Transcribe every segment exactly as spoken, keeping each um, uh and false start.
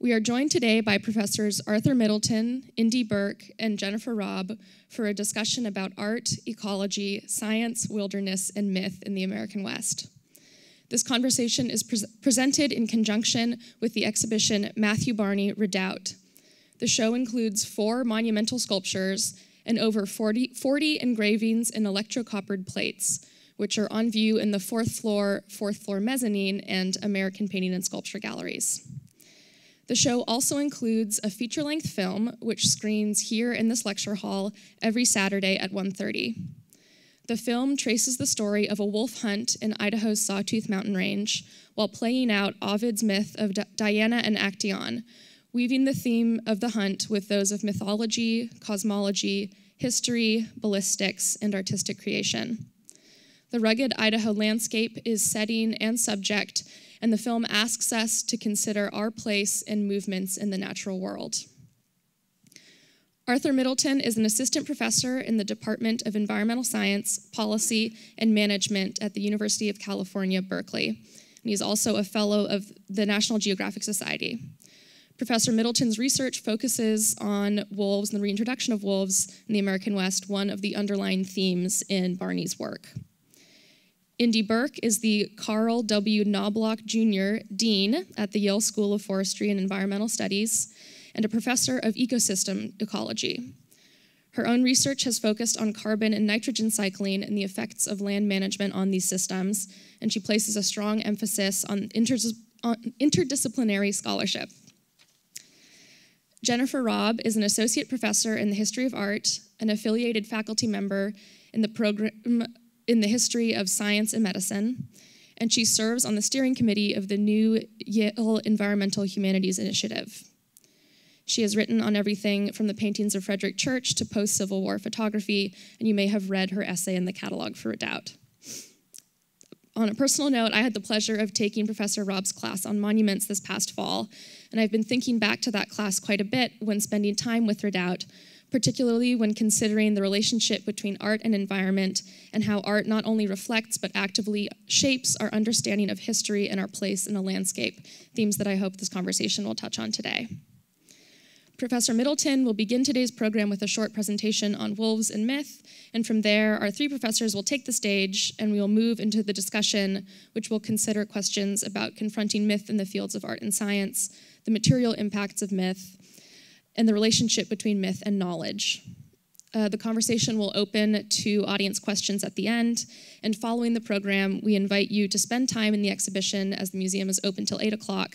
We are joined today by Professors Arthur Middleton, Indy Burke, and Jennifer Raab for a discussion about art, ecology, science, wilderness, and myth in the American West. This conversation is pre- presented in conjunction with the exhibition Matthew Barney, Redoubt. The show includes four monumental sculptures and over forty, forty engravings in electrocoppered plates, which are on view in the fourth floor, fourth floor mezzanine, and American Painting and Sculpture galleries. The show also includes a feature-length film, which screens here in this lecture hall every Saturday at one thirty. The film traces the story of a wolf hunt in Idaho's Sawtooth Mountain Range while playing out Ovid's myth of D- Diana and Actaeon, weaving the theme of the hunt with those of mythology, cosmology, history, ballistics, and artistic creation. The rugged Idaho landscape is setting and subject, and the film asks us to consider our place and movements in the natural world. Arthur Middleton is an assistant professor in the Department of Environmental Science, Policy, and Management at the University of California, Berkeley. And he's also a fellow of the National Geographic Society. Professor Middleton's research focuses on wolves and the reintroduction of wolves in the American West, one of the underlying themes in Barney's work. Indy Burke is the Carl W. Knobloch, Junior Dean at the Yale School of Forestry and Environmental Studies and a professor of ecosystem ecology. Her own research has focused on carbon and nitrogen cycling and the effects of land management on these systems, and she places a strong emphasis on, interdis- on interdisciplinary scholarship. Jennifer Raab is an associate professor in the history of art, an affiliated faculty member in the program in the history of science and medicine, and she serves on the steering committee of the new Yale Environmental Humanities Initiative. She has written on everything from the paintings of Frederick Church to post-Civil War photography, and you may have read her essay in the catalog for Redoubt. On a personal note, I had the pleasure of taking Professor Raab's class on monuments this past fall, and I've been thinking back to that class quite a bit when spending time with Redoubt, particularly when considering the relationship between art and environment and how art not only reflects but actively shapes our understanding of history and our place in a landscape, themes that I hope this conversation will touch on today. Professor Middleton will begin today's program with a short presentation on wolves and myth, and from there, our three professors will take the stage and we will move into the discussion, which will consider questions about confronting myth in the fields of art and science, the material impacts of myth, and the relationship between myth and knowledge. Uh, the conversation will open to audience questions at the end, and following the program, we invite you to spend time in the exhibition as the museum is open till eight o'clock,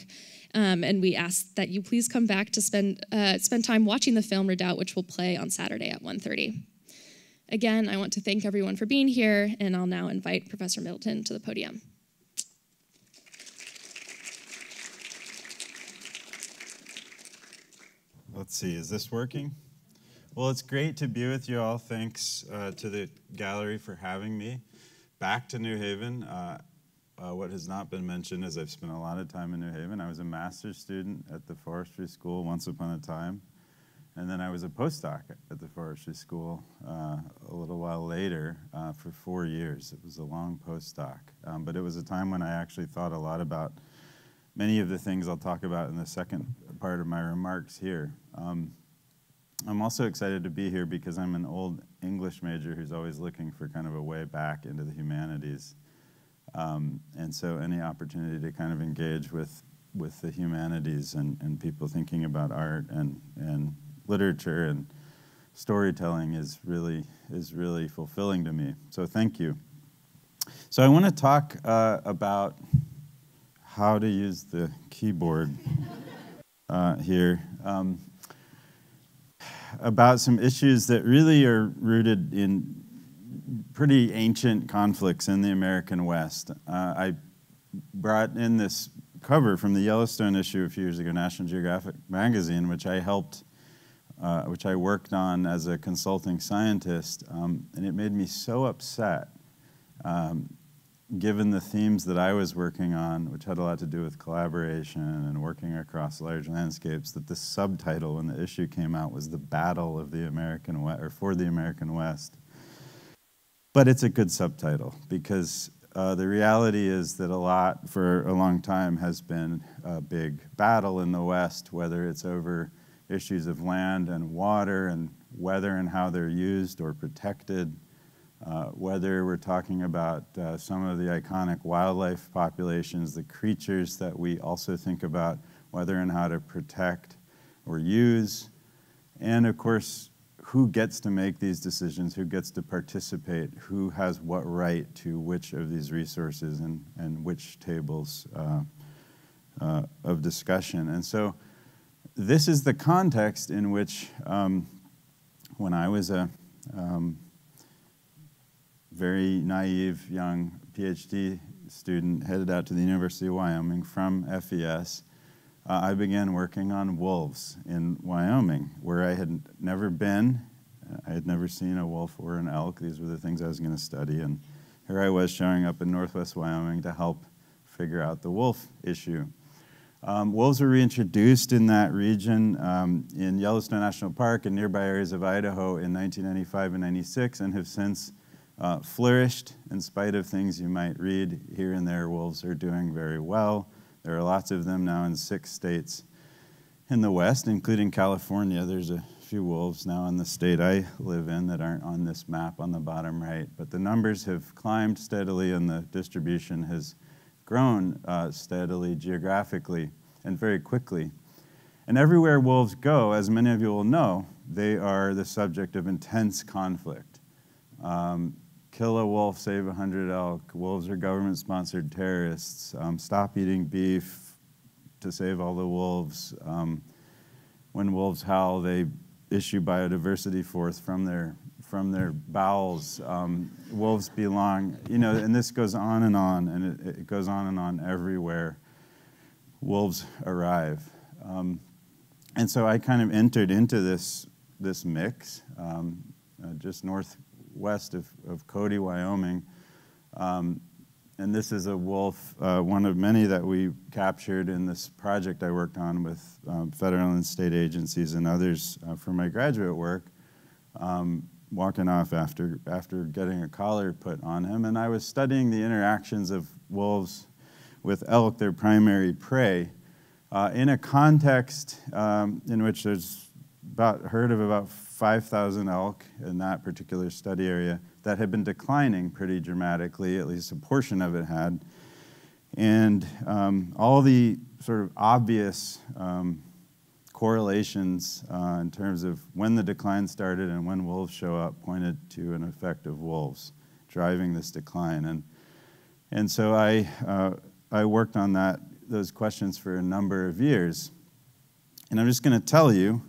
um, and we ask that you please come back to spend, uh, spend time watching the film Redoubt, which will play on Saturday at one thirty. Again, I want to thank everyone for being here, and I'll now invite Professor Middleton to the podium. Let's see, is this working? Well, it's great to be with you all. Thanks uh, to the gallery for having me. Back to New Haven. Uh, uh, what has not been mentioned is I've spent a lot of time in New Haven. I was a master's student at the forestry school once upon a time. And then I was a postdoc at the forestry school uh, a little while later uh, for four years. It was a long postdoc. Um, but it was a time when I actually thought a lot about many of the things I'll talk about in the second part of my remarks here. Um, I'm also excited to be here because I'm an old English major who's always looking for kind of a way back into the humanities. Um, and so any opportunity to kind of engage with, with the humanities and, and people thinking about art and, and literature and storytelling is really, is really fulfilling to me. So thank you. So I want to talk uh, about how to use the keyboard uh, here, um, about some issues that really are rooted in pretty ancient conflicts in the American West. Uh, I brought in this cover from the Yellowstone issue a few years ago, National Geographic magazine, which I helped, uh, which I worked on as a consulting scientist, um, and it made me so upset. Um, given the themes that I was working on, which had a lot to do with collaboration and working across large landscapes, that the subtitle when the issue came out was The Battle of the American West, or For the American West. But it's a good subtitle because Uh, the reality is that a lot, for a long time, has been a big battle in the West, whether it's over issues of land and water and weather and how they're used or protected, uh, whether we're talking about uh, some of the iconic wildlife populations, the creatures that we also think about, whether and how to protect or use, and of course, who gets to make these decisions, who gets to participate, who has what right to which of these resources and, and which tables uh, uh, of discussion. And so this is the context in which, um, when I was a um, very naive young PhD student headed out to the University of Wyoming from F E S, Uh, I began working on wolves in Wyoming, where I had never been. I had never seen a wolf or an elk. These were the things I was going to study. And here I was showing up in northwest Wyoming to help figure out the wolf issue. Um, wolves were reintroduced in that region um, in Yellowstone National Park and nearby areas of Idaho in nineteen ninety-five and ninety-six, and have since uh, flourished. In spite of things you might read here and there, wolves are doing very well. There are lots of them now in six states in the West, including California. There's a few wolves now in the state I live in that aren't on this map on the bottom right. But the numbers have climbed steadily and the distribution has grown uh, steadily geographically and very quickly. And everywhere wolves go, as many of you will know, they are the subject of intense conflict. Um, Kill a wolf, save a hundred elk. Wolves are government-sponsored terrorists. Um, stop eating beef to save all the wolves. Um, when wolves howl, they issue biodiversity forth from their from their bowels. Um, wolves belong, you know, and this goes on and on, and it, it goes on and on everywhere wolves arrive. Um, and so I kind of entered into this this mix, um, uh, just north. west of, of Cody, Wyoming. Um, and this is a wolf, uh, one of many that we captured in this project I worked on with um, federal and state agencies and others uh, for my graduate work, um, walking off after, after getting a collar put on him. And I was studying the interactions of wolves with elk, their primary prey, uh, in a context um, in which there's about heard of about five thousand elk in that particular study area that had been declining pretty dramatically, at least a portion of it had. And um, all the sort of obvious um, correlations uh, in terms of when the decline started and when wolves show up pointed to an effect of wolves driving this decline. And, and so I, uh, I worked on that, those questions for a number of years. And I'm just going to tell you,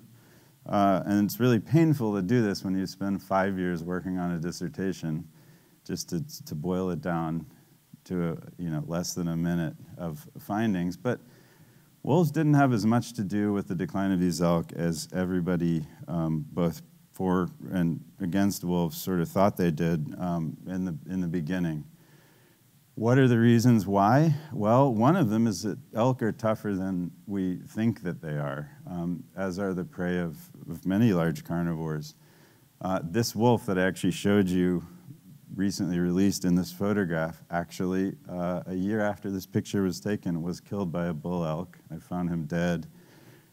Uh, and it's really painful to do this when you spend five years working on a dissertation, just to, to boil it down to a, you know, less than a minute of findings. But wolves didn't have as much to do with the decline of these elk as everybody, um, both for and against wolves, sort of thought they did um, in the, in the beginning. What are the reasons why? Well, one of them is that elk are tougher than we think that they are, um, as are the prey of, of many large carnivores. Uh, this wolf that I actually showed you recently released in this photograph, actually, uh, a year after this picture was taken, was killed by a bull elk. I found him dead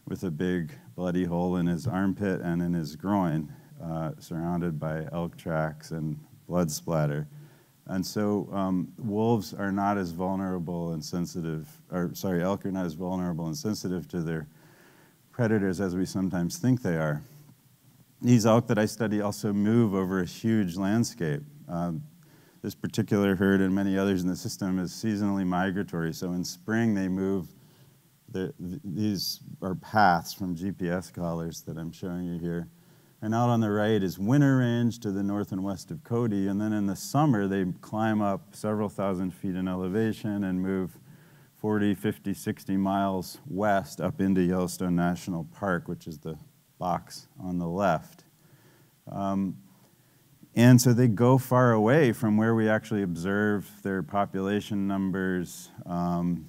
with a big bloody hole in his armpit and in his groin, uh, surrounded by elk tracks and blood splatter. And so um, wolves are not as vulnerable and sensitive, or sorry, elk are not as vulnerable and sensitive to their predators as we sometimes think they are. These elk that I study also move over a huge landscape. Um, this particular herd and many others in the system is seasonally migratory. So in spring they move, the, th these are paths from G P S collars that I'm showing you here. And out on the right is Winter Range to the north and west of Cody. And then in the summer, they climb up several thousand feet in elevation and move forty, fifty, sixty miles west up into Yellowstone National Park, which is the box on the left. Um, and so they go far away from where we actually observe their population numbers, um,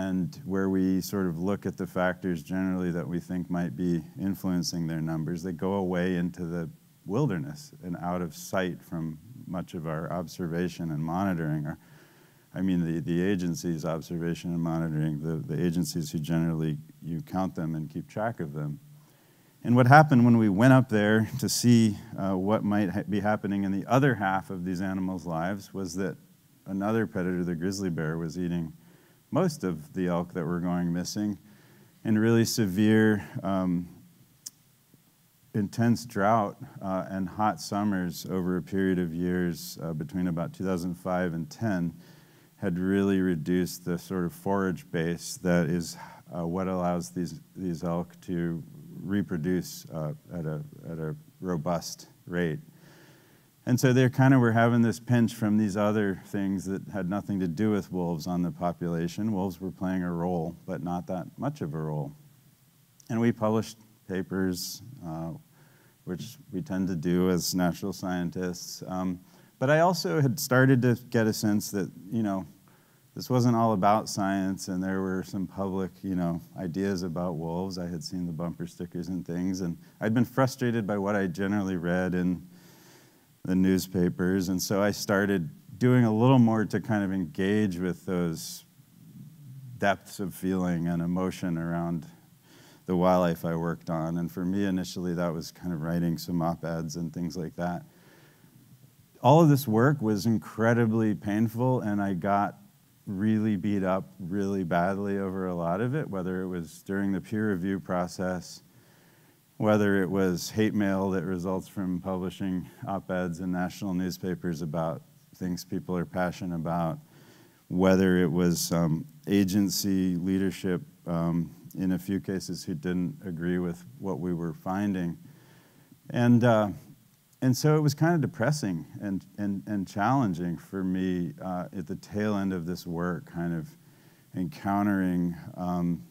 and where we sort of look at the factors generally that we think might be influencing their numbers. They go away into the wilderness and out of sight from much of our observation and monitoring, or I mean the, the agencies' observation and monitoring, the, the agencies who generally, you count them and keep track of them. And what happened when we went up there to see uh, what might ha be happening in the other half of these animals' lives was that another predator, the grizzly bear, was eating most of the elk that were going missing, and really severe, um, intense drought uh, and hot summers over a period of years uh, between about two thousand five and ten had really reduced the sort of forage base that is uh, what allows these, these elk to reproduce uh, at, a, at a robust rate. And so they kind of were having this pinch from these other things that had nothing to do with wolves on the population. Wolves were playing a role, but not that much of a role. And we published papers, uh, which we tend to do as natural scientists. Um, but I also had started to get a sense that, you know, this wasn't all about science, and there were some public, you know, ideas about wolves. I had seen the bumper stickers and things, and I'd been frustrated by what I generally read in the newspapers, and so I started doing a little more to kind of engage with those depths of feeling and emotion around the wildlife I worked on. And for me, initially, that was kind of writing some op-eds and things like that. All of this work was incredibly painful, and I got really beat up really badly over a lot of it, whether it was during the peer review process, whether it was hate mail that results from publishing op-eds in national newspapers about things people are passionate about, whether it was um, agency leadership um, in a few cases who didn't agree with what we were finding. And, uh, and so it was kind of depressing and, and, and challenging for me uh, at the tail end of this work, kind of encountering um,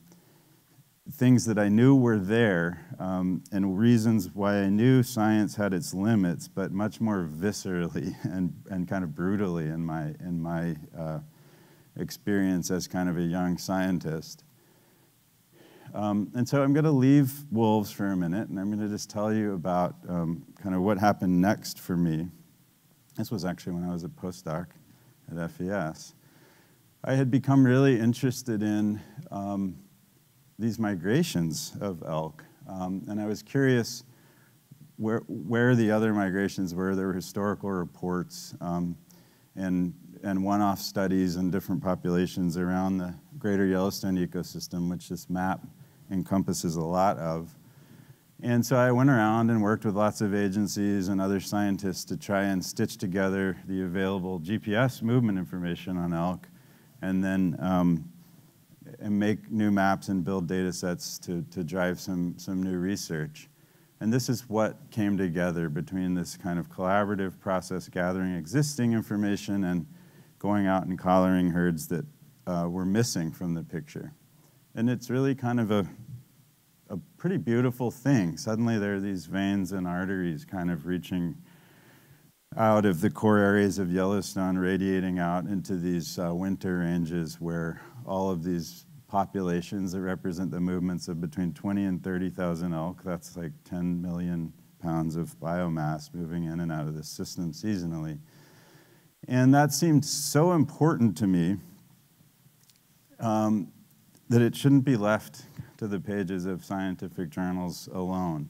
things that I knew were there um, and reasons why I knew science had its limits, but much more viscerally and, and kind of brutally in my, in my uh, experience as kind of a young scientist. Um, and so I'm going to leave wolves for a minute, and I'm going to just tell you about um, kind of what happened next for me. This was actually when I was a postdoc at F E S. I had become really interested in um, these migrations of elk. Um, and I was curious where, where the other migrations were. There were historical reports um, and, and one-off studies in different populations around the greater Yellowstone ecosystem, which this map encompasses a lot of. And so I went around and worked with lots of agencies and other scientists to try and stitch together the available G P S movement information on elk, and then um, and make new maps and build data sets to, to drive some, some new research. And this is what came together between this kind of collaborative process, gathering existing information and going out and collaring herds that uh, were missing from the picture. And it's really kind of a, a pretty beautiful thing. Suddenly there are these veins and arteries kind of reaching out of the core areas of Yellowstone, radiating out into these uh, winter ranges where all of these populations that represent the movements of between twenty and thirty thousand elk, that's like ten million pounds of biomass moving in and out of the system seasonally. And that seemed so important to me um, that it shouldn't be left to the pages of scientific journals alone.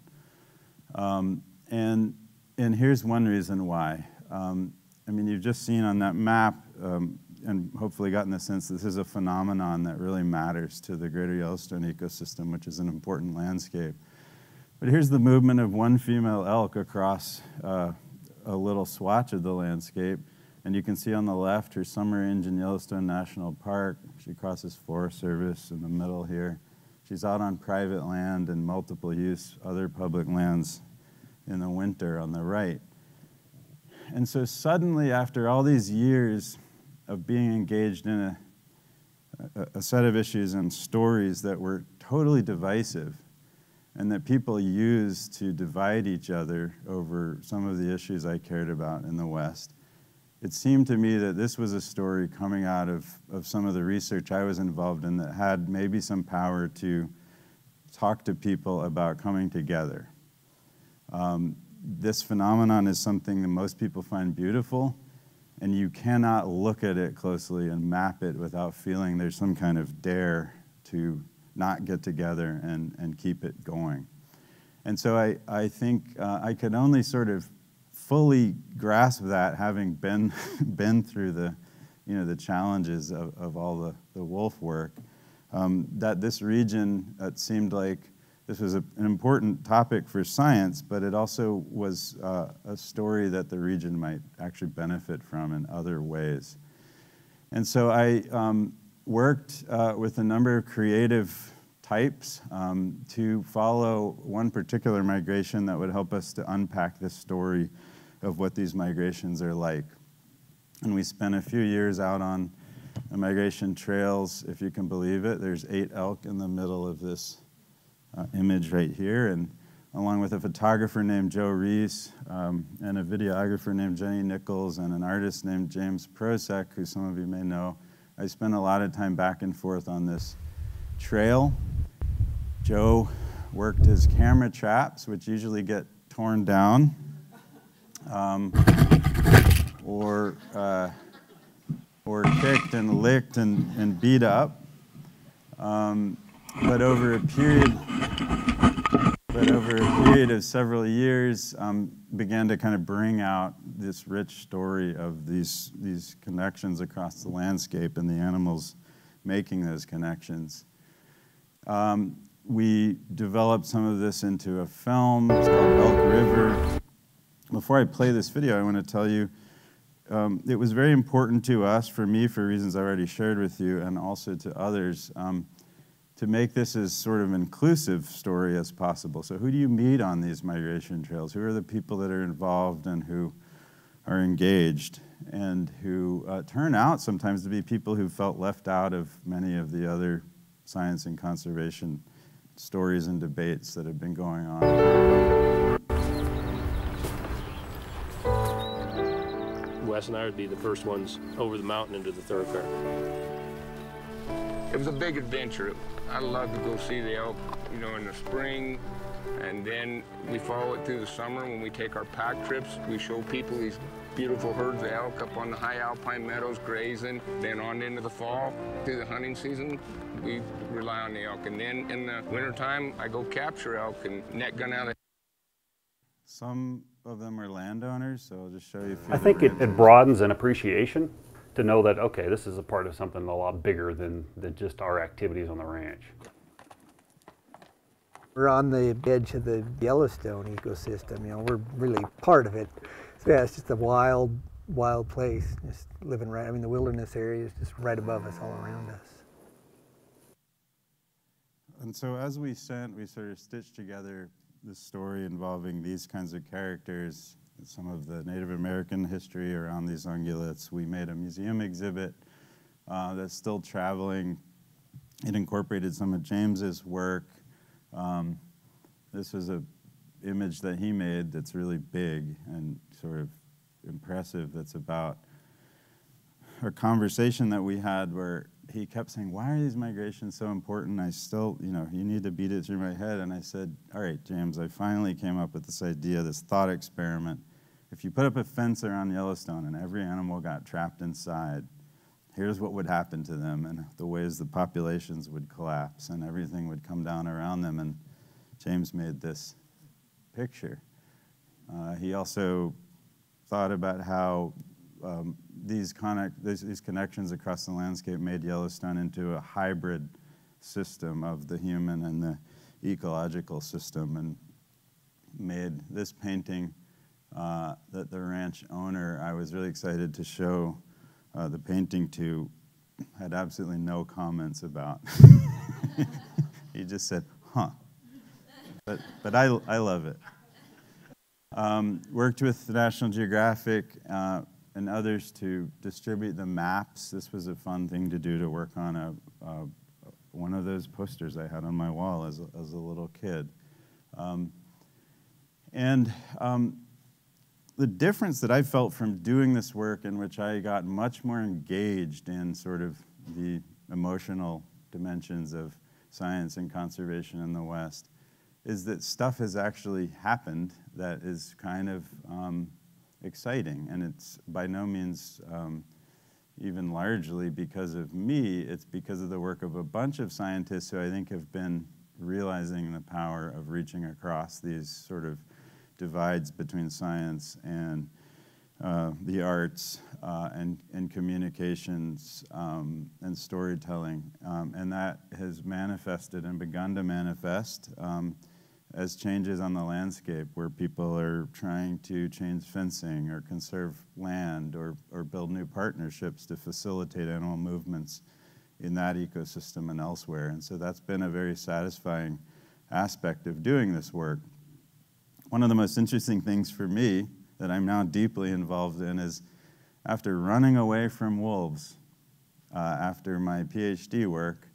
Um, and, and here's one reason why. Um, I mean, you've just seen on that map, um, and hopefully gotten the sense this is a phenomenon that really matters to the greater Yellowstone ecosystem, which is an important landscape. But here's the movement of one female elk across uh, a little swatch of the landscape. And you can see on the left her summer range in Yellowstone National Park. She crosses Forest Service in the middle here. She's out on private land and multiple use other public lands in the winter on the right. And so suddenly, after all these years of being engaged in a, a, a set of issues and stories that were totally divisive and that people used to divide each other over some of the issues I cared about in the West, it seemed to me that this was a story coming out of, of some of the research I was involved in that had maybe some power to talk to people about coming together. Um, this phenomenon is something that most people find beautiful, and you cannot look at it closely and map it without feeling there's some kind of dare to not get together and, and keep it going. And so I, I think uh, I could only sort of fully grasp that having been, been through the, you know, the challenges of, of all the, the wolf work, um, that this region, it seemed like this was a, an important topic for science, but it also was uh, a story that the region might actually benefit from in other ways. And so I um, worked uh, with a number of creative types um, to follow one particular migration that would help us to unpack this story of what these migrations are like. And we spent a few years out on the migration trails, if you can believe it. There's eight elk in the middle of this uh, image right here, and along with a photographer named Joe Reese, um, and a videographer named Jenny Nichols, and an artist named James Prosek, who some of you may know, I spent a lot of time back and forth on this trail. Joe worked his camera traps, which usually get torn down, um, or, uh, or kicked and licked and, and beat up. Um, but over a period, but over a period of several years, um, began to kind of bring out this rich story of these, these connections across the landscape and the animals making those connections. Um, we developed some of this into a film. It's called Elk River. Before I play this video, I want to tell you um, it was very important to us, for me, for reasons I already shared with you, and also to others, um, to make this as sort of inclusive story as possible. So who do you meet on these migration trails? Who are the people that are involved and who are engaged and who uh, turn out sometimes to be people who felt left out of many of the other science and conservation stories and debates that have been going on. Wes and I would be the first ones over the mountain into the thoroughfare. It was a big adventure. I love to go see the elk, you know, in the spring, and then we follow it through the summer when we take our pack trips. We show people these beautiful herds of elk up on the high alpine meadows grazing. Then on into the fall, through the hunting season, we rely on the elk. And then in the wintertime, I go capture elk and net gun out of. Some of them are landowners, so I'll just show you a few. I think it, it broadens an appreciation to know that, okay, this is a part of something a lot bigger than, than just our activities on the ranch. We're on the edge of the Yellowstone ecosystem, you know, we're really part of it. So yeah, it's just a wild, wild place, just living right, I mean, the wilderness area is just right above us, all around us. And so as we sent, we sort of stitched together the story involving these kinds of characters, some of the Native American history around these ungulates. We made a museum exhibit uh, that's still traveling. It incorporated some of James's work. Um, this was an image that he made that's really big and sort of impressive, that's about a conversation that we had where he kept saying, why are these migrations so important? I still, you know, you need to beat it through my head. And I said, all right, James, I finally came up with this idea, this thought experiment. If you put up a fence around Yellowstone and every animal got trapped inside, here's what would happen to them and the ways the populations would collapse and everything would come down around them. And James made this picture. Uh, he also thought about how um, These, connect, these, these connections across the landscape made Yellowstone into a hybrid system of the human and the ecological system, and made this painting uh, that the ranch owner, I was really excited to show uh, the painting to, had absolutely no comments about. He just said, huh. But, but I, I love it. Um, worked with the National Geographic uh, and others to distribute the maps. This was a fun thing to do, to work on a, uh, one of those posters I had on my wall as a, as a little kid. Um, and um, the difference that I felt from doing this work, in which I got much more engaged in sort of the emotional dimensions of science and conservation in the West, is that stuff has actually happened that is kind of um, exciting. And it's by no means um, even largely because of me. It's because of the work of a bunch of scientists who I think have been realizing the power of reaching across these sort of divides between science and uh, the arts uh, and, and communications um, and storytelling. Um, and that has manifested and begun to manifest um, as changes on the landscape where people are trying to change fencing or conserve land or, or build new partnerships to facilitate animal movements in that ecosystem and elsewhere. And so that's been a very satisfying aspect of doing this work. One of the most interesting things for me that I'm now deeply involved in is after running away from wolves uh, after my PhD work,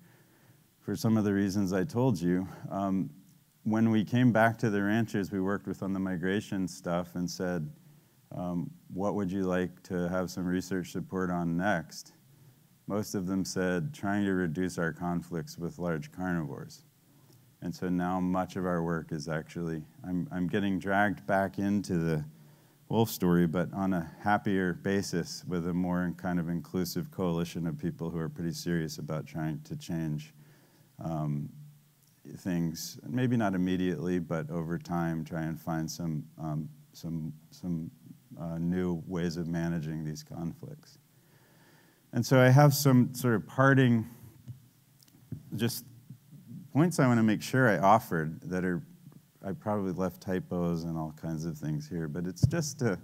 for some of the reasons I told you, um, when we came back to the ranchers we worked with on the migration stuff and said, um, what would you like to have some research support on next? Most of them said, trying to reduce our conflicts with large carnivores. And so now much of our work is actually, I'm, I'm getting dragged back into the wolf story, but on a happier basis with a more kind of inclusive coalition of people who are pretty serious about trying to change um, things, maybe not immediately, but over time, try and find some, um, some, some uh, new ways of managing these conflicts. And so I have some sort of parting just points I want to make sure I offered that are, I probably left typos and all kinds of things here, but it's just to,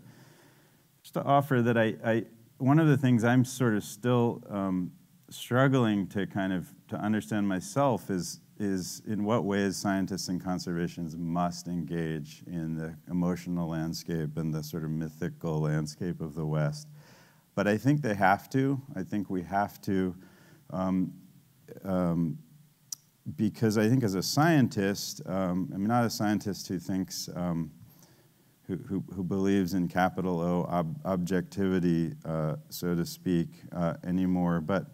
just to offer that I, I, one of the things I'm sort of still um, struggling to kind of, to understand myself is, is in what ways scientists and conservationists must engage in the emotional landscape and the sort of mythical landscape of the West. But I think they have to. I think we have to, um, um, because I think as a scientist, um, I'm not a scientist who thinks, um, who, who, who believes in capital O ob objectivity, uh, so to speak, uh, anymore. But,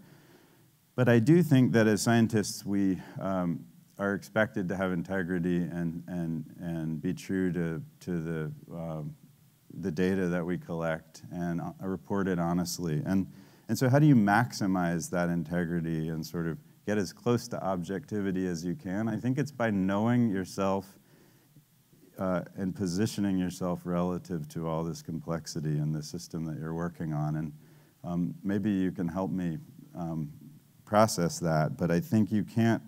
but I do think that as scientists, we um, are expected to have integrity and and and be true to to the. Uh, the data that we collect and report it honestly. And, and so how do you maximize that integrity and sort of get as close to objectivity as you can? I think it's by knowing yourself uh, and positioning yourself relative to all this complexity and the system that you're working on. And um, maybe you can help me um, process that, but I think you can't,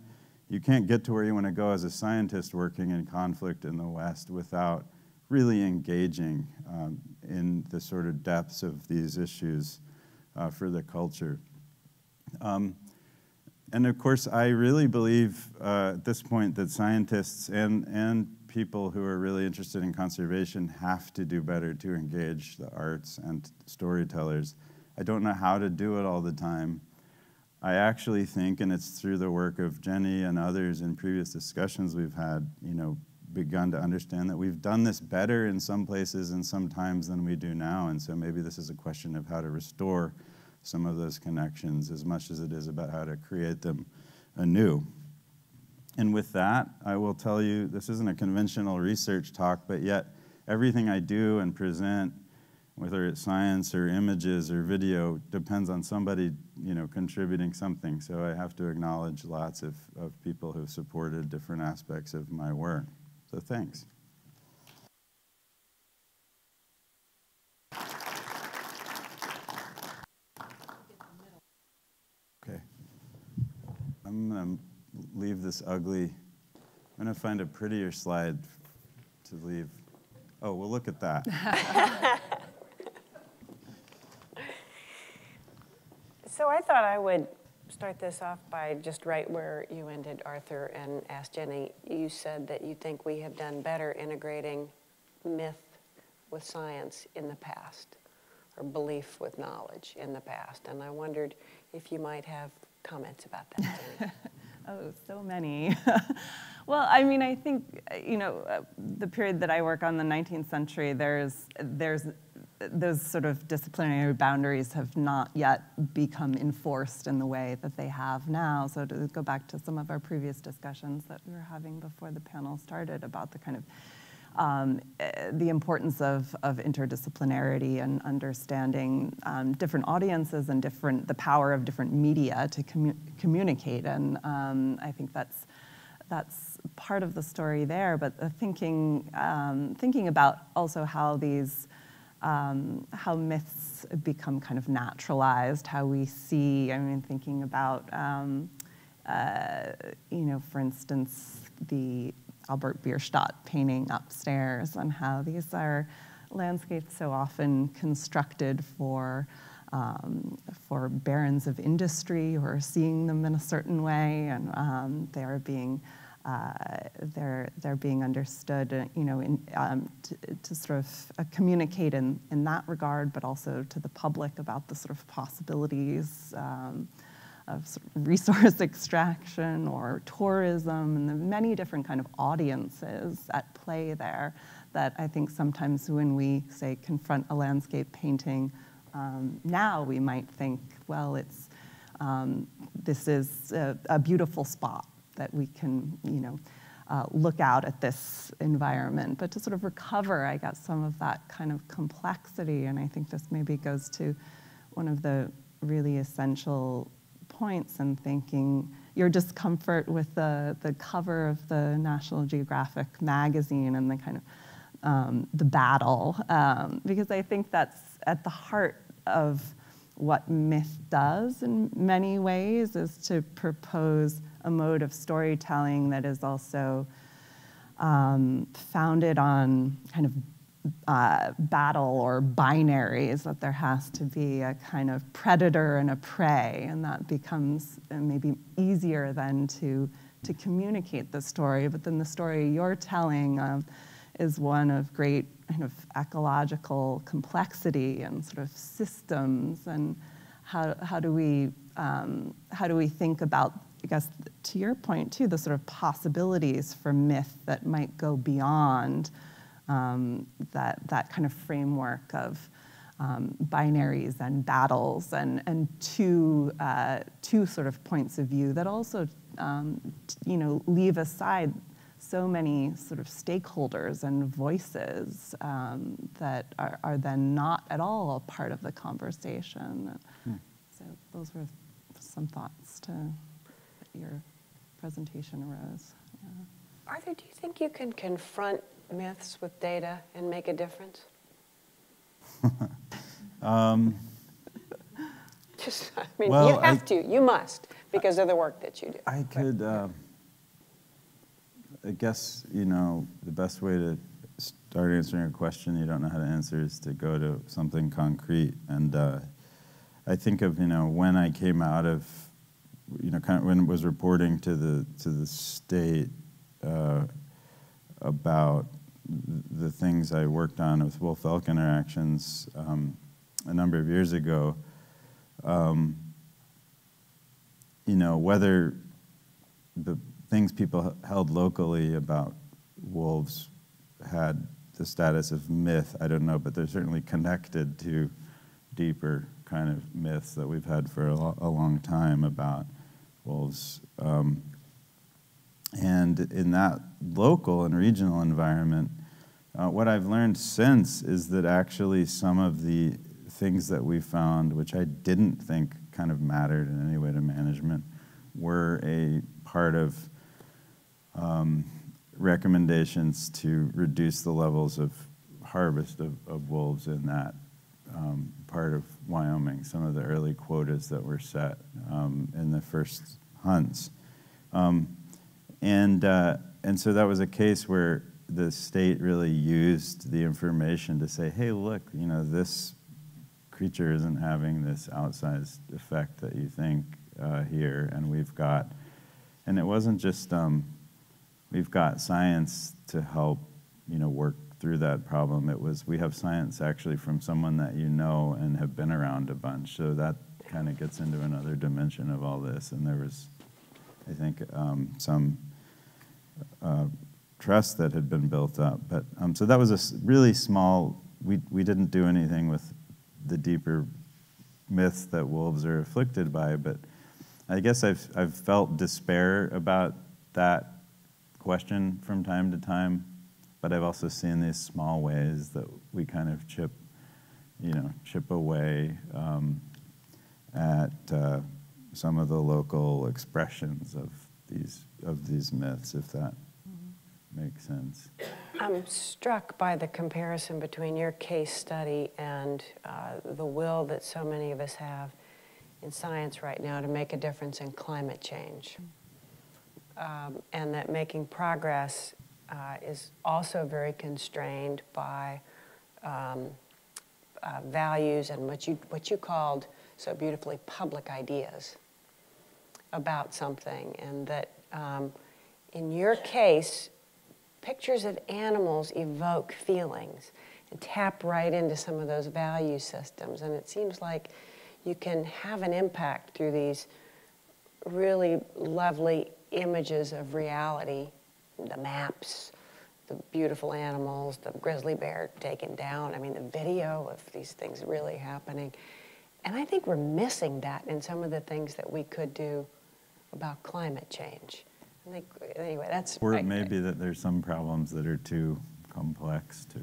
you can't get to where you want to go as a scientist working in conflict in the West without really engaging um, in the sort of depths of these issues uh, for the culture. Um, and of course, I really believe uh, at this point that scientists and, and people who are really interested in conservation have to do better to engage the arts and storytellers. I don't know how to do it all the time. I actually think, and it's through the work of Jenny and others in previous discussions we've had, you know, begun to understand that we've done this better in some places and sometimes than we do now. And so maybe this is a question of how to restore some of those connections as much as it is about how to create them anew. And with that, I will tell you, this isn't a conventional research talk, but yet everything I do and present, whether it's science or images or video, depends on somebody, you know, contributing something. So I have to acknowledge lots of, of people who've supported different aspects of my work. So thanks. Okay. I'm going to leave this ugly. I'm going to find a prettier slide to leave. Oh, well, look at that. So I thought I would start this off by just right where you ended, Arthur, and asked Jenny, you said that you think we have done better integrating myth with science in the past, or belief with knowledge in the past. And I wondered if you might have comments about that. Oh, so many. Well, I mean, I think, you know, the period that I work on, the nineteenth century, there's, there's those sort of disciplinary boundaries have not yet become enforced in the way that they have now. So to go back to some of our previous discussions that we were having before the panel started about the kind of um, the importance of, of interdisciplinarity and understanding um, different audiences and different the power of different media to commu communicate. And um, I think that's that's part of the story there. But the thinking um, thinking about also how these Um, how myths become kind of naturalized, how we see, I mean, thinking about, um, uh, you know, for instance, the Albert Bierstadt painting upstairs, and how these are landscapes so often constructed for Um, for barons of industry, or seeing them in a certain way, and um, they are being uh, they're they're being understood, uh, you know, in, um, to, to sort of uh, communicate in in that regard, but also to the public about the sort of possibilities um, of, sort of resource extraction or tourism, and the many different kind of audiences at play there. That I think sometimes when we say confront a landscape painting. Um, now we might think, well, it's um, this is a, a beautiful spot that we can, you know, uh, look out at this environment. But to sort of recover, I guess, some of that kind of complexity, and I think this maybe goes to one of the really essential points in thinking your discomfort with the the cover of the National Geographic magazine and the kind of Um, the battle, um, because I think that's at the heart of what myth does in many ways, is to propose a mode of storytelling that is also um, founded on kind of uh, battle or binaries, that there has to be a kind of predator and a prey, and that becomes maybe easier than to, to communicate the story. But then the story you're telling um, is one of great kind of ecological complexity and sort of systems, and how how do we um, how do we think about, I guess, to your point too, the sort of possibilities for myth that might go beyond um, that that kind of framework of um, binaries and battles and and two uh, two sort of points of view that also um, you know leave aside so many sort of stakeholders and voices um, that are, are then not at all a part of the conversation. Hmm. So those were some thoughts to that your presentation arose. Yeah. Arthur, do you think you can confront myths with data and make a difference? um, Just, I mean, well, you have I, to, you must, because I, of the work that you do. I could. But, uh, I guess, you know, the best way to start answering a question you don't know how to answer is to go to something concrete. And uh, I think of, you know, when I came out of, you know, kind of when I was reporting to the, to the state uh, about the things I worked on with wolf-elk interactions um, a number of years ago, um, you know, whether the things people held locally about wolves had the status of myth, I don't know, but they're certainly connected to deeper kind of myths that we've had for a, lo a long time about wolves. Um, and in that local and regional environment, uh, what I've learned since is that actually some of the things that we found, which I didn't think kind of mattered in any way to management, were a part of Um, recommendations to reduce the levels of harvest of, of wolves in that um, part of Wyoming, some of the early quotas that were set um, in the first hunts. Um, and, uh, and so that was a case where the state really used the information to say, hey, look, you know, this creature isn't having this outsized effect that you think uh, here, and we've got, and it wasn't just, um, we've got science to help, you know, work through that problem. It was, we have science actually from someone that you know and have been around a bunch. So that kind of gets into another dimension of all this. And there was, I think, um, some uh, trust that had been built up. But um, so that was a really small we, we didn't do anything with the deeper myths that wolves are afflicted by, but I guess I've, I've felt despair about that question from time to time, but I've also seen these small ways that we kind of chip, you know, chip away um, at uh, some of the local expressions of these, of these myths, if that mm-hmm. makes sense. I'm struck by the comparison between your case study and uh, the will that so many of us have in science right now to make a difference in climate change. Um, and that making progress uh, is also very constrained by um, uh, values and what you, what you called so beautifully public ideas about something. And that um, in your case, pictures of animals evoke feelings and tap right into some of those value systems. And it seems like you can have an impact through these really lovely images of reality, the maps, the beautiful animals, the grizzly bear taken down, I mean, the video of these things really happening. And I think we're missing that in some of the things that we could do about climate change. I think, anyway, that's... Or it may be that there's some problems that are too complex to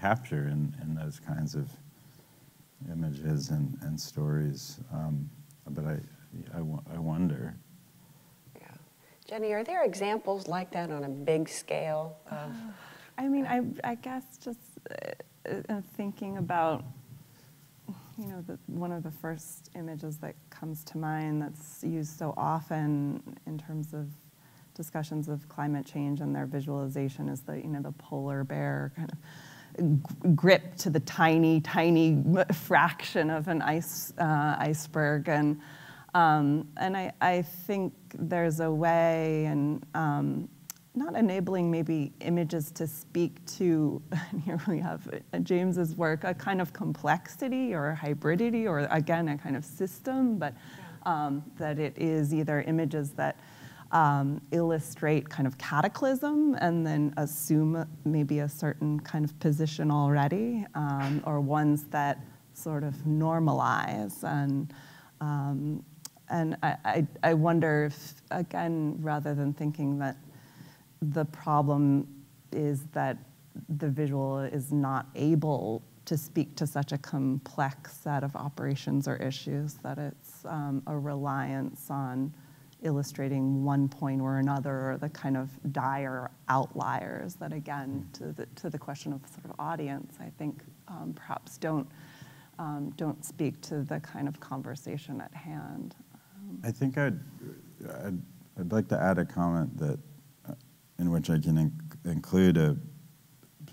capture in, in those kinds of images and, and stories, um, but I, I, I wonder. Yeah. Jenny, are there examples like that on a big scale? Of, uh, I mean, um, I, I guess just uh, thinking about, you know, the, one of the first images that comes to mind that's used so often in terms of discussions of climate change and their visualization is the, you know, the polar bear kind of grip to the tiny, tiny fraction of an ice uh, iceberg, and um, and I, I think there's a way, and um, not enabling maybe images to speak to. And here we have James's work, a kind of complexity or hybridity, or again a kind of system, but um, that it is either images that. Um, illustrate kind of cataclysm and then assume maybe a certain kind of position already, um, or ones that sort of normalize. And, um, and I, I, I wonder if, again, rather than thinking that the problem is that the visual is not able to speak to such a complex set of operations or issues, that it's um, a reliance on illustrating one point or another, or the kind of dire outliers that, again, to the to the question of sort of audience, I think um, perhaps don't um, don't speak to the kind of conversation at hand. Um, I think I'd, I'd I'd like to add a comment that, uh, in which I can inc include a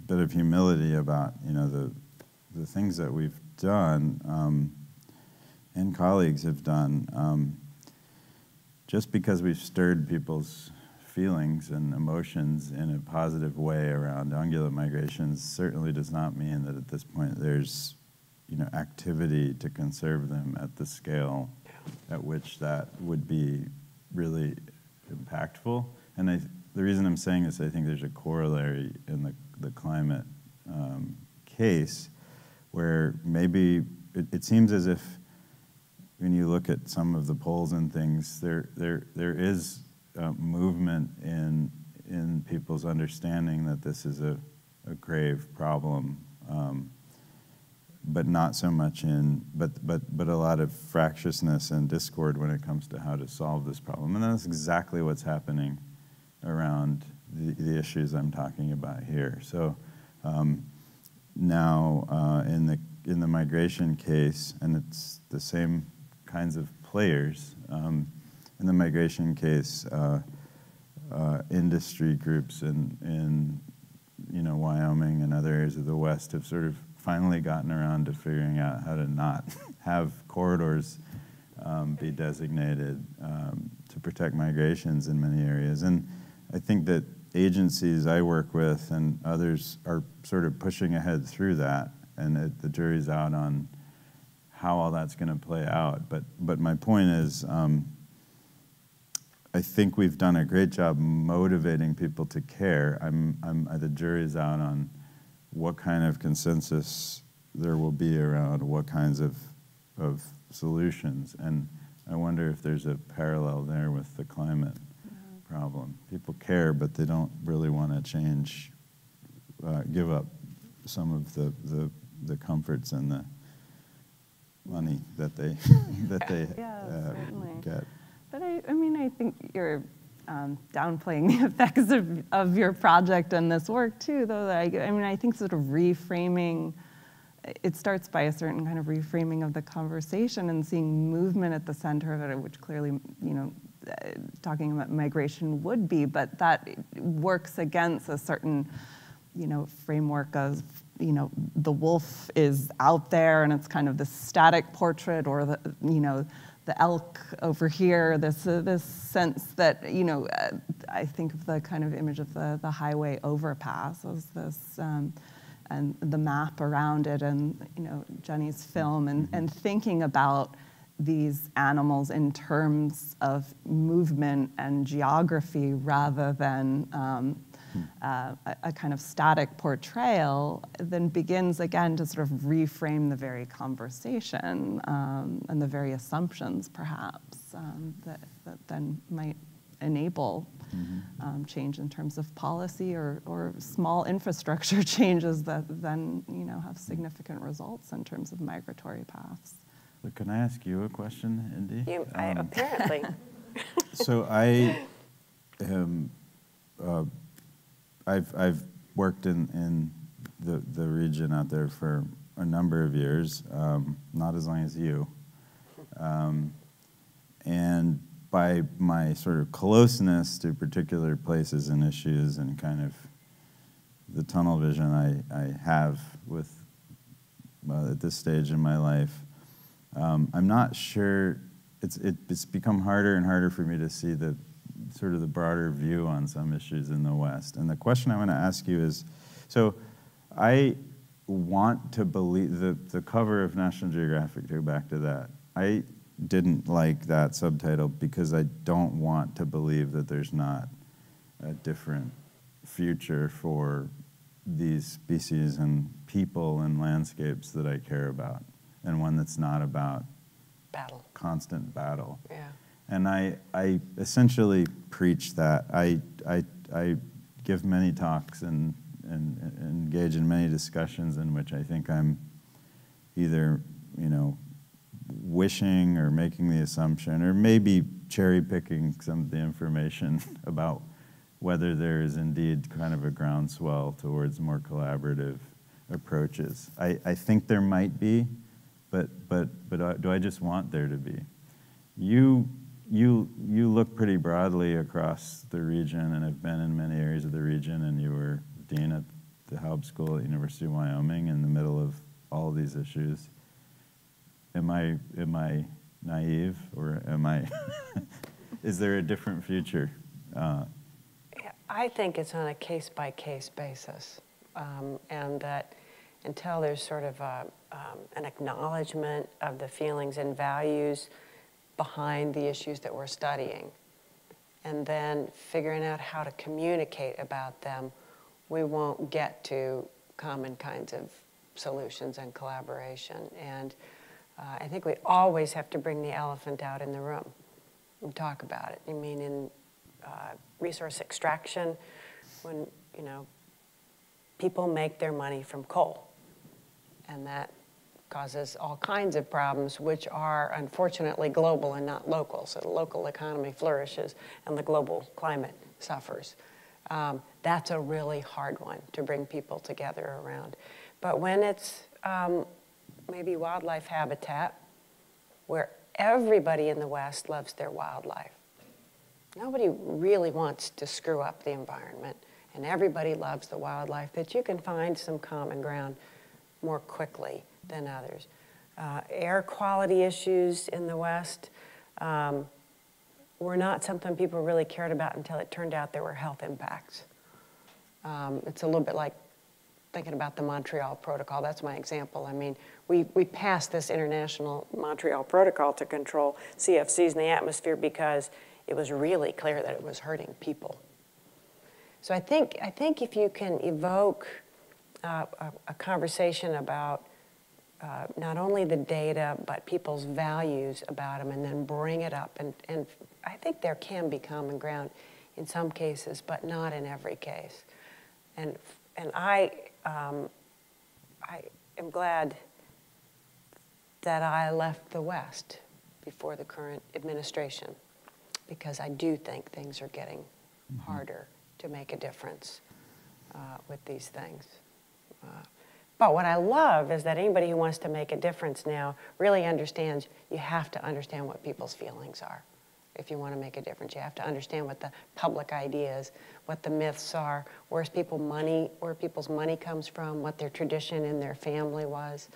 bit of humility about, you know, the the things that we've done um, and colleagues have done. Um, Just because we've stirred people's feelings and emotions in a positive way around ungulate migrations certainly does not mean that at this point there's, you know, activity to conserve them at the scale at which that would be really impactful. And I, the reason I'm saying this, I think there's a corollary in the, the climate um, case where maybe it, it seems as if when you look at some of the polls and things, there there there is uh, movement in in people's understanding that this is a, a grave problem, um, but not so much in but but but a lot of fractiousness and discord when it comes to how to solve this problem, and that's exactly what's happening around the, the issues I'm talking about here. So um, now uh, in the in the migration case, and it's the same kinds of players. Um, in the migration case, uh, uh, industry groups in, in you know, Wyoming and other areas of the West have sort of finally gotten around to figuring out how to not have corridors um, be designated um, to protect migrations in many areas. And I think that agencies I work with and others are sort of pushing ahead through that, and it, the jury's out on how all that's going to play out. But but my point is, um, I think we've done a great job motivating people to care. I'm, I'm the jury's out on what kind of consensus there will be around what kinds of, of solutions. And I wonder if there's a parallel there with the climate mm-hmm. problem. People care, but they don't really want to change, uh, give up some of the, the, the comforts and the money that they, that they yeah, uh, get. But I, I mean, I think you're um, downplaying the effects of, of your project and this work too, though. I, I mean, I think sort of reframing, it starts by a certain kind of reframing of the conversation and seeing movement at the center of it, which clearly, you know, uh, talking about migration would be, but that works against a certain, you know, framework of, you know, the wolf is out there and it's kind of the static portrait, or the, you know, the elk over here, this, uh, this sense that, you know, uh, I think of the kind of image of the, the highway overpass as this, um, and the map around it, and, you know, Jenny's film, and, and thinking about these animals in terms of movement and geography rather than um, uh, a, a kind of static portrayal, then begins again to sort of reframe the very conversation um, and the very assumptions perhaps um, that, that then might enable mm-hmm. um, change in terms of policy or, or small infrastructure changes that then, you know, have significant results in terms of migratory paths. Look, can I ask you a question, Indy? You, um, I, apparently. So I am, uh, I've, I've worked in, in the, the region out there for a number of years, um, not as long as you, um, and by my sort of closeness to particular places and issues and kind of the tunnel vision I, I have with, well, at this stage in my life, um, I'm not sure, it's, it, it's become harder and harder for me to see the sort of the broader view on some issues in the West. And the question I want to ask you is, so I want to believe, the, the cover of National Geographic, to go back to that, I didn't like that subtitle because I don't want to believe that there's not a different future for these species and people and landscapes that I care about, and one that's not about battle, constant battle. Yeah. And I, I essentially preach that. I, I, I give many talks and, and, and engage in many discussions in which I think I'm either, you know, wishing or making the assumption, or maybe cherry picking some of the information about whether there is indeed kind of a groundswell towards more collaborative approaches. I, I think there might be, but but but do I just want there to be? You you you look pretty broadly across the region and have been in many areas of the region, and you were dean at the Haub School at University of Wyoming in the middle of all of these issues. Am I, am I naive, or am I, is there a different future? Uh, I think it's on a case-by-case basis, um, and that until there's sort of a, um, an acknowledgement of the feelings and values behind the issues that we're studying, and then figuring out how to communicate about them, we won't get to common kinds of solutions and collaboration. And Uh, I think we always have to bring the elephant out in the room and talk about it. I mean, in uh, resource extraction, when, you know, people make their money from coal, and that causes all kinds of problems, which are unfortunately global and not local. So the local economy flourishes and the global climate suffers. Um, that's a really hard one to bring people together around. But when it's um, maybe wildlife habitat, where everybody in the West loves their wildlife. Nobody really wants to screw up the environment, and everybody loves the wildlife, that you can find some common ground more quickly than others. Uh, air quality issues in the West um, were not something people really cared about until it turned out there were health impacts. Um, it's a little bit like thinking about the Montreal Protocol. That's my example. I mean, we, we passed this international Montreal Protocol to control C F Cs in the atmosphere because it was really clear that it was hurting people. So I think, I think if you can evoke uh, a, a conversation about uh, not only the data, but people's values about them, and then bring it up. And, and I think there can be common ground in some cases, but not in every case. And, and I, um, I am glad that I left the West before the current administration, because I do think things are getting mm-hmm. harder to make a difference uh, with these things. Uh, but what I love is that anybody who wants to make a difference now really understands you have to understand what people's feelings are. If you want to make a difference, you have to understand what the public idea is, what the myths are, where's people money, where people's money comes from, what their tradition in their family was,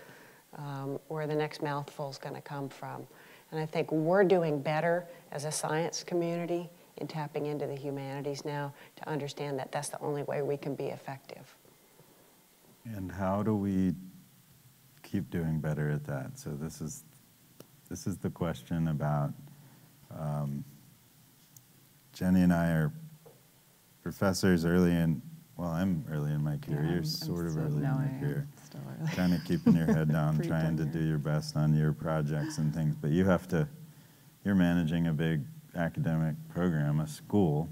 um, where the next mouthful is going to come from. And I think we're doing better as a science community in tapping into the humanities now to understand that that's the only way we can be effective. And how do we keep doing better at that? So this is, this is the question about Um, Jenny and I are professors early in, well, I'm early in my career, yeah, you're I'm, sort I'm of early no, in my I career. Still early. Kind of keeping your head down, trying to do your best on your projects and things, but you have to, you're managing a big academic program, a school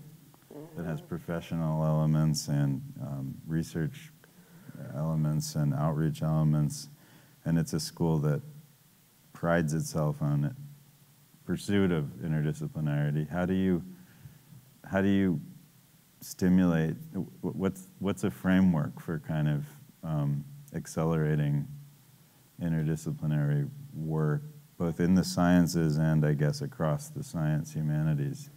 mm-hmm. that has professional elements and um, research elements and outreach elements, and it's a school that prides itself on it. Pursuit of interdisciplinarity. How do you, how do you stimulate? What's what's a framework for kind of um, accelerating interdisciplinary work, both in the sciences and I guess across the science humanities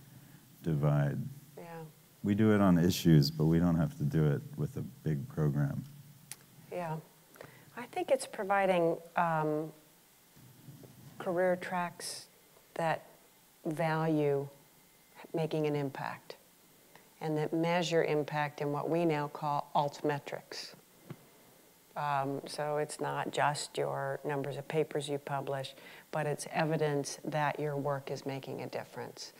divide? Yeah, we do it on issues, but we don't have to do it with a big program. Yeah, I think it's providing um, career tracks that value making an impact and that measure impact in what we now call altmetrics. Um, so it's not just your numbers of papers you publish, but it's evidence that your work is making a difference.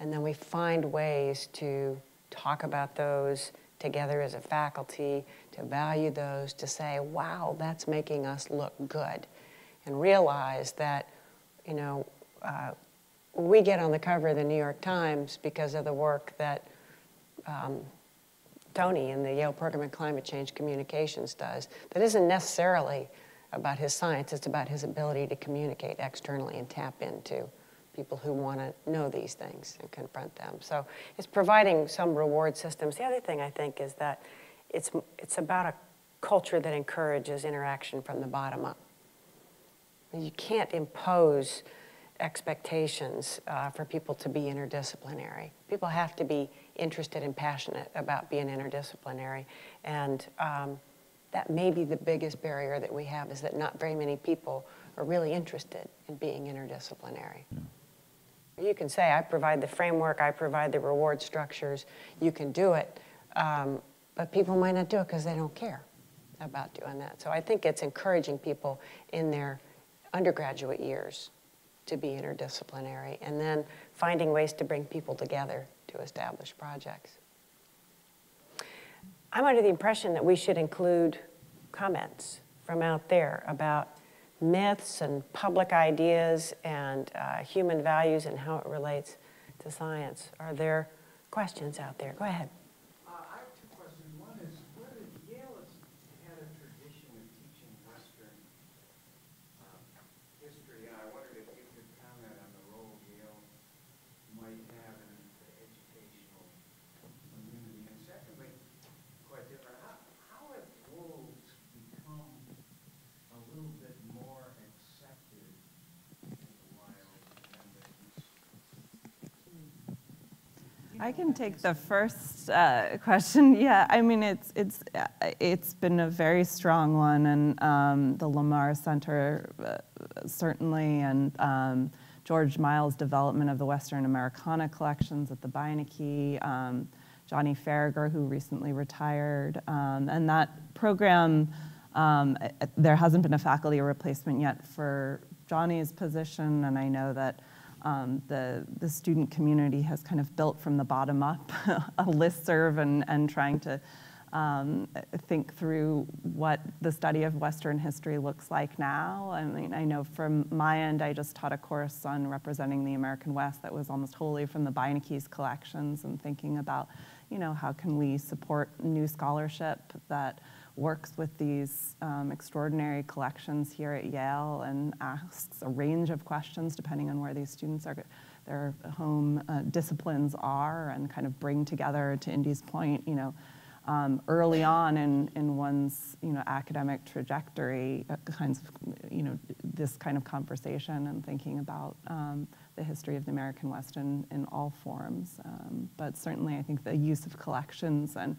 And then we find ways to talk about those together as a faculty, to value those, to say, wow, that's making us look good. And realize that, you know, Uh, we get on the cover of the New York Times because of the work that um, Tony in the Yale Program in Climate Change Communications does. That isn't necessarily about his science, it's about his ability to communicate externally and tap into people who want to know these things and confront them. So it's providing some reward systems. The other thing I think is that it's, it's about a culture that encourages interaction from the bottom up. You can't impose expectations uh, for people to be interdisciplinary. People have to be interested and passionate about being interdisciplinary. And um, that may be the biggest barrier that we have, is that not very many people are really interested in being interdisciplinary. Yeah. You can say, I provide the framework, I provide the reward structures, you can do it, um, but people might not do it because they don't care about doing that. So I think it's encouraging people in their undergraduate years to be interdisciplinary, and then finding ways to bring people together to establish projects. I'm under the impression that we should include comments from out there about myths and public ideas and uh, human values and how it relates to science. Are there questions out there? Go ahead. Uh, I have two questions. One is, whether Yale has had a tradition of teaching Western uh, history, and I wondered if have in the educational community. And secondly, quite different, how, how have roles become a little bit more accepted in the wild? I can take the first uh, question. Yeah, I mean, it's, it's, it's been a very strong one, and um, the Lamar Center uh, certainly, and um, George Miles' development of the Western Americana collections at the Beinecke, um, Johnny Farragher, who recently retired. Um, and that program, um, there hasn't been a faculty replacement yet for Johnny's position, and I know that um, the, the student community has kind of built from the bottom up a listserv and, and trying to um, think through what the study of Western history looks like now. I mean, I know from my end, I just taught a course on representing the American West that was almost wholly from the Beinecke's collections, and thinking about, you know, how can we support new scholarship that works with these um, extraordinary collections here at Yale and asks a range of questions depending on where these students are, their home uh, disciplines are, and kind of bring together, to Indy's point, you know, um, early on in, in one's, you know, academic trajectory, uh, kinds of, you know, this kind of conversation and thinking about um, the history of the American West in, in all forms. Um, but certainly I think the use of collections and,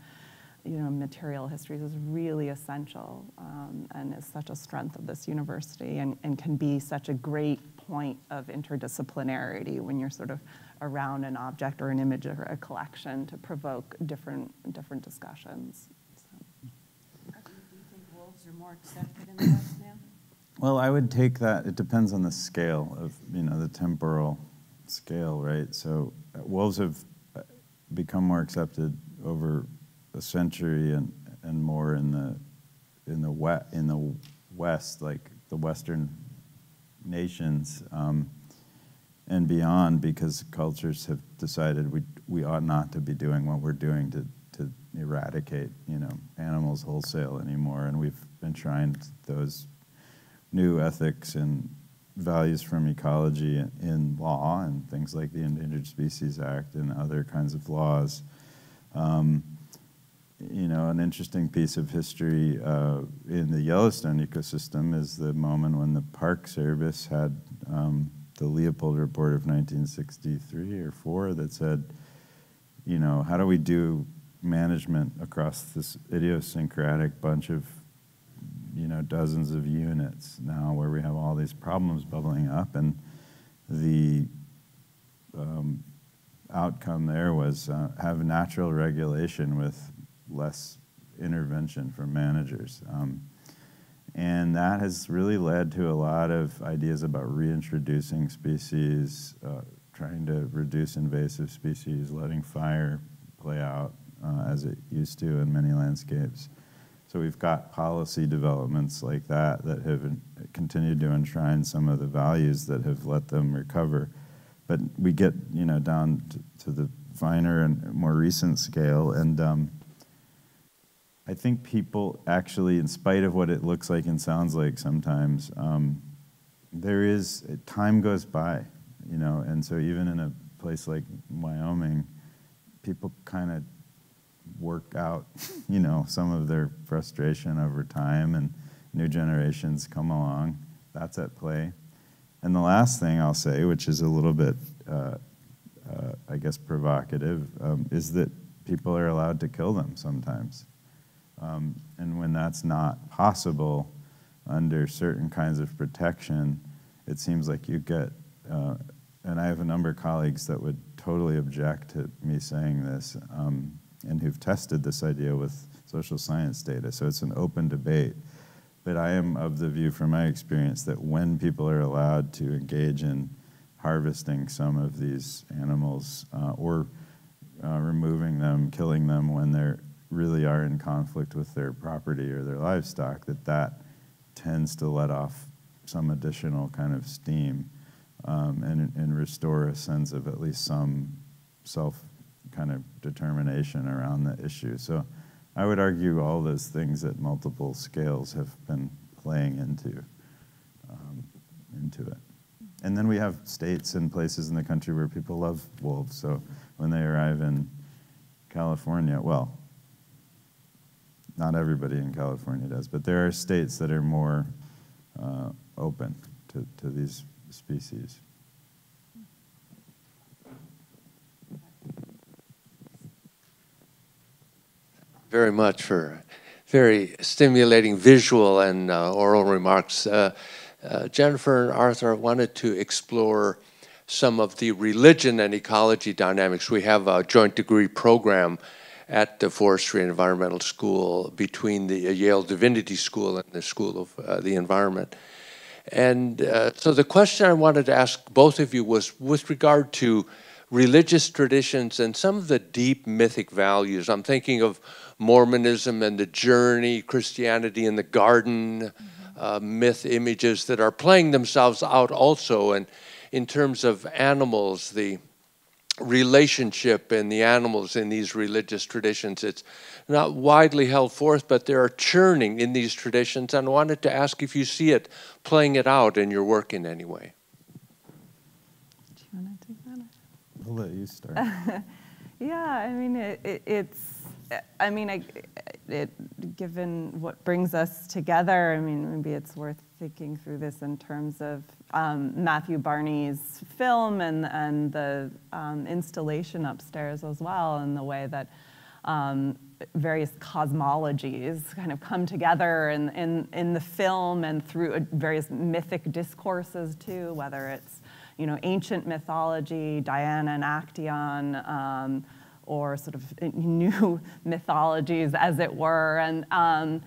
you know, material histories is really essential, um, and is such a strength of this university, and, and can be such a great point of interdisciplinarity when you're sort of around an object or an image or a collection to provoke different, different discussions. So. Do you think wolves are more accepted in the West now? Well, I would take that. It depends on the scale of, you know, the temporal scale, right? So uh, wolves have become more accepted over a century and and more in the in the west in the west like the Western nations um, and beyond, because cultures have decided we we ought not to be doing what we're doing to to eradicate, you know, animals wholesale anymore, and we've enshrined those new ethics and values from ecology in, in law and things like the Endangered Species Act and other kinds of laws. Um, You know, an interesting piece of history uh, in the Yellowstone ecosystem is the moment when the Park Service had um, the Leopold Report of nineteen sixty-three or four that said, you know, how do we do management across this idiosyncratic bunch of, you know, dozens of units now where we have all these problems bubbling up? And the um, outcome there was uh, have natural regulation with less intervention from managers. Um, and that has really led to a lot of ideas about reintroducing species, uh, trying to reduce invasive species, letting fire play out uh, as it used to in many landscapes. So we've got policy developments like that that have continued to enshrine some of the values that have let them recover. But we get, you know, down to, to the finer and more recent scale, and um, I think people actually, in spite of what it looks like and sounds like sometimes, um, there is, time goes by, you know, and so even in a place like Wyoming, people kind of work out, you know, some of their frustration over time, and new generations come along. That's at play. And the last thing I'll say, which is a little bit, uh, uh, I guess, provocative, um, is that people are allowed to kill them sometimes. Um, and when that's not possible under certain kinds of protection, it seems like you get, uh, and I have a number of colleagues that would totally object to me saying this, um, and who've tested this idea with social science data, so it's an open debate. But I am of the view from my experience that when people are allowed to engage in harvesting some of these animals uh, or uh, removing them, killing them when they're really are in conflict with their property or their livestock, that that tends to let off some additional kind of steam um, and, and restore a sense of at least some self kind of determination around the issue. So I would argue all those things at multiple scales have been playing into, um, into it. And then we have states and places in the country where people love wolves. So when they arrive in California, well, not everybody in California does, but there are states that are more uh, open to, to these species. Very much for very stimulating visual and uh, oral remarks. Uh, uh, Jennifer and Arthur wanted to explore some of the religion and ecology dynamics. We have a joint degree program at the Forestry and Environmental School between the Yale Divinity School and the School of uh, the Environment. And uh, so the question I wanted to ask both of you was with regard to religious traditions and some of the deep mythic values. I'm thinking of Mormonism and the journey, Christianity in the garden, mm-hmm. uh, myth images that are playing themselves out also. And in terms of animals, the relationship in the animals in these religious traditions, it's not widely held forth, but there are churning in these traditions. And I wanted to ask if you see it playing it out in your work in any way. Do you want to take that? I'll let you start. Yeah, I mean, it, it, it's, I mean, I, it, given what brings us together, I mean, maybe it's worth thinking through this in terms of um, Matthew Barney's film and, and the um, installation upstairs as well, and the way that um, various cosmologies kind of come together in, in, in the film and through various mythic discourses too, whether it's, you know, ancient mythology, Diana and Actaeon, um, or sort of new mythologies, as it were, and um,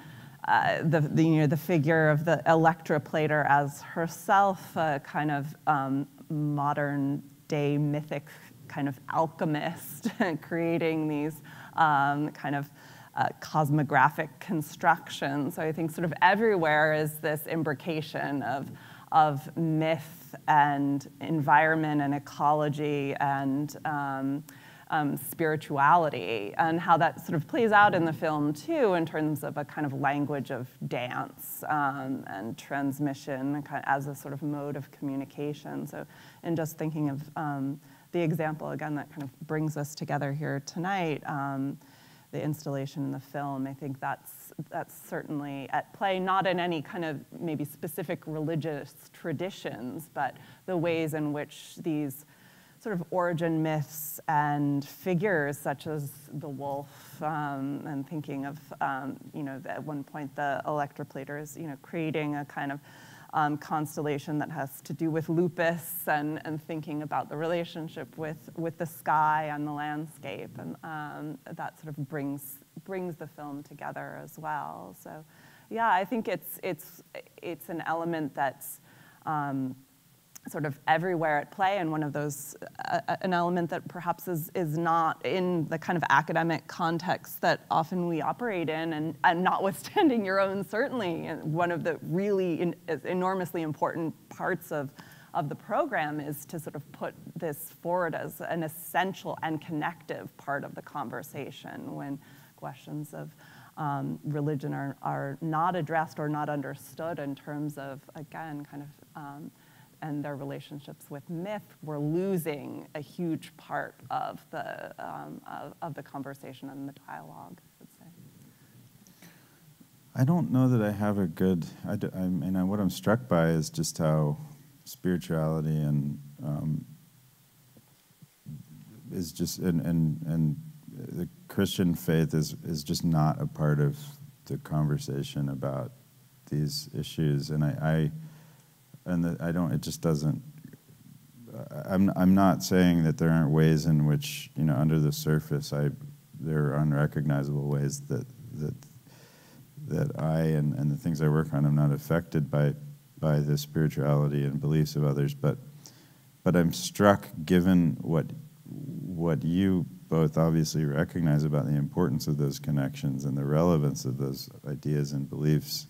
uh, the, the you know the figure of the Electra Plater as herself, a kind of um, modern day mythic kind of alchemist, creating these um, kind of uh, cosmographic constructions. So I think sort of everywhere is this imbrication of of myth and environment and ecology and um, Um, spirituality, and how that sort of plays out in the film too in terms of a kind of language of dance um, and transmission as a sort of mode of communication. So, and just thinking of um, the example again that kind of brings us together here tonight, um, the installation in the film, I think that's, that's certainly at play, not in any kind of maybe specific religious traditions, but the ways in which these sort of origin myths and figures such as the wolf, um, and thinking of, um, you know, at one point the Electra Plater is, you know, creating a kind of um, constellation that has to do with lupus, and, and thinking about the relationship with, with the sky and the landscape, and um, that sort of brings, brings the film together as well. So, yeah, I think it's, it's, it's an element that's, um, sort of everywhere at play, and one of those, uh, an element that perhaps is, is not in the kind of academic context that often we operate in, and, and notwithstanding your own, certainly, and one of the really in, enormously important parts of, of the program is to sort of put this forward as an essential and connective part of the conversation when questions of um, religion are, are not addressed or not understood in terms of, again, kind of, um, and their relationships with myth. We're losing a huge part of the, um, of, of the conversation and the dialogue, I would say. I don't know that I have a good, I, do, I mean, I, what I'm struck by is just how spirituality and um, is just, and, and, and the Christian faith is, is just not a part of the conversation about these issues. And I, I And the, I don't, it just doesn't, I'm, I'm not saying that there aren't ways in which, you know, under the surface, I, there are unrecognizable ways that, that, that I and, and the things I work on, I'm not affected by, by the spirituality and beliefs of others, but, but I'm struck, given what, what you both obviously recognize about the importance of those connections and the relevance of those ideas and beliefs,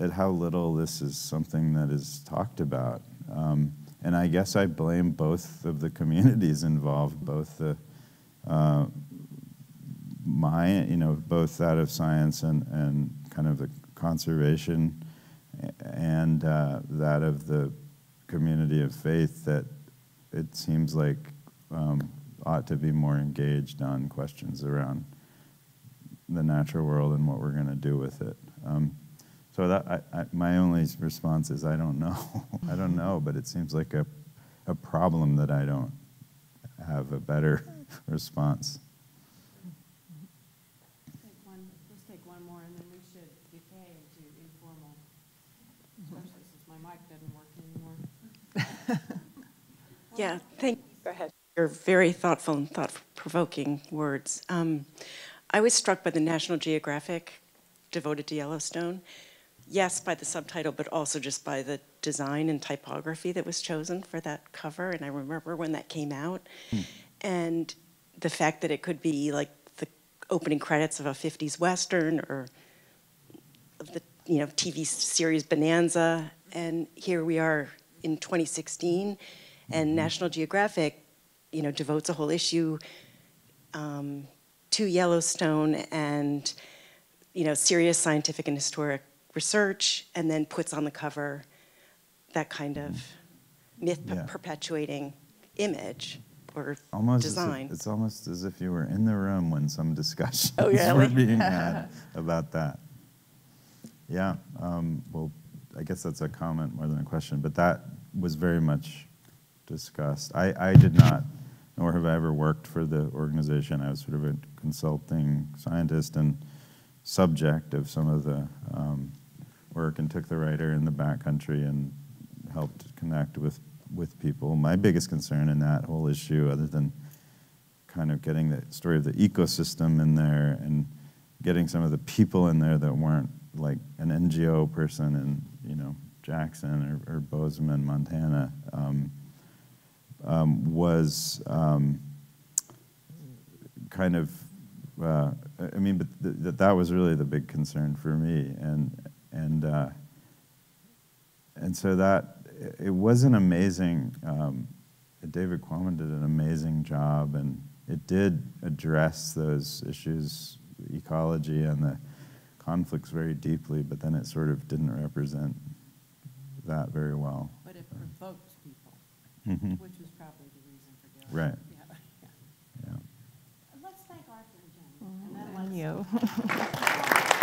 at how little this is something that is talked about. Um, and I guess I blame both of the communities involved, both the, uh, my, you know, both that of science and, and kind of the conservation and uh, that of the community of faith, that it seems like um, ought to be more engaged on questions around the natural world and what we're gonna do with it. Um, So that, I, I, my only response is I don't know. I don't know, but it seems like a, a problem that I don't have a better response. Take one, let's take one more, and then we should decay into informal, especially since my mic doesn't work anymore. Yeah, thank you. Go ahead. Your very thoughtful and thought-provoking words. Um, I was struck by the National Geographic devoted to Yellowstone. yes, by the subtitle, but also just by the design and typography that was chosen for that cover. And I remember when that came out. Hmm. And the fact that it could be like the opening credits of a fifties Western or of the you know T V series Bonanza. And here we are in twenty sixteen, and National Geographic you know, devotes a whole issue um, to Yellowstone and you know, serious scientific and historic research, and then puts on the cover that kind of myth-perpetuating yeah. image or almost design. If, it's almost as if you were in the room when some discussions oh, really? were being had about that. Yeah, um, well, I guess that's a comment more than a question, but that was very much discussed. I, I did not, nor have I ever worked for the organization. I was sort of a consulting scientist and subject of some of the um, work, and took the writer in the backcountry and helped connect with, with people. My biggest concern in that whole issue, other than kind of getting the story of the ecosystem in there and getting some of the people in there that weren't like an N G O person and you know, Jackson or, or Bozeman, Montana, um, um, was um, kind of, uh, I mean, but th th that was really the big concern for me. And, and, uh, and so that, it was an amazing, um, David Quammen did an amazing job, and it did address those issues, ecology and the conflicts very deeply, but then it sort of didn't represent that very well. But it provoked people, mm-hmm. which was probably the reason for doing right. it. Right. Yeah. Yeah. Yeah. Let's thank Arthur again. Mm-hmm. And then on you.